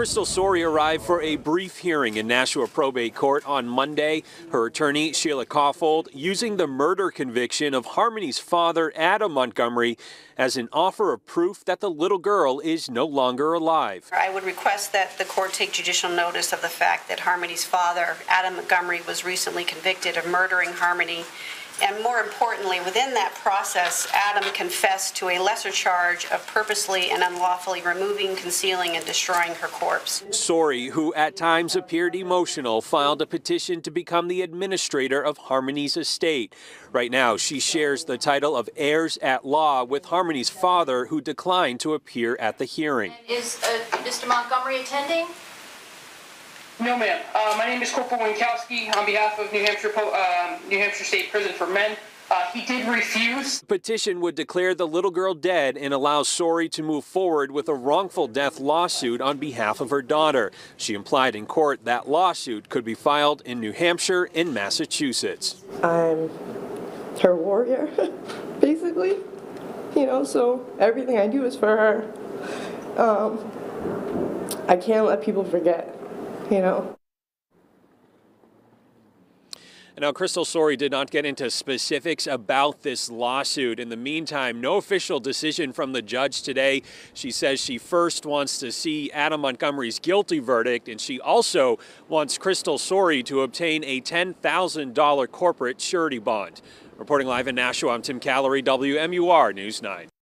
Crystal Sorey arrived for a brief hearing in Nashua Probate Court on Monday. Her attorney, Sheila Cawfold, using the murder conviction of Harmony's father, Adam Montgomery, as an offer of proof that the little girl is no longer alive. I would request that the court take judicial notice of the fact that Harmony's father, Adam Montgomery, was recently convicted of murdering Harmony. And more importantly, within that process, Adam confessed to a lesser charge of purposely and unlawfully removing, concealing, and destroying her corpse. Sorey, who at times appeared emotional, filed a petition to become the administrator of Harmony's estate. Right now, she shares the title of heirs at law with Harmony's father, who declined to appear at the hearing. And is Mr. Montgomery attending? No, ma'am. My name is Corporal Winkowski on behalf of New Hampshire State Prison for Men. He did refuse. The petition would declare the little girl dead and allow Sorey to move forward with a wrongful death lawsuit on behalf of her daughter. She implied in court that lawsuit could be filed in New Hampshire and Massachusetts. I'm her warrior, basically. You know, so everything I do is for her. I can't let people forget. You know. Now, Crystal Sorey did not get into specifics about this lawsuit. In the meantime, no official decision from the judge today. She says she first wants to see Adam Montgomery's guilty verdict, and she also wants Crystal Sorey to obtain a $10,000 corporate surety bond. Reporting live in Nashua, I'm Tim Callery, WMUR News 9.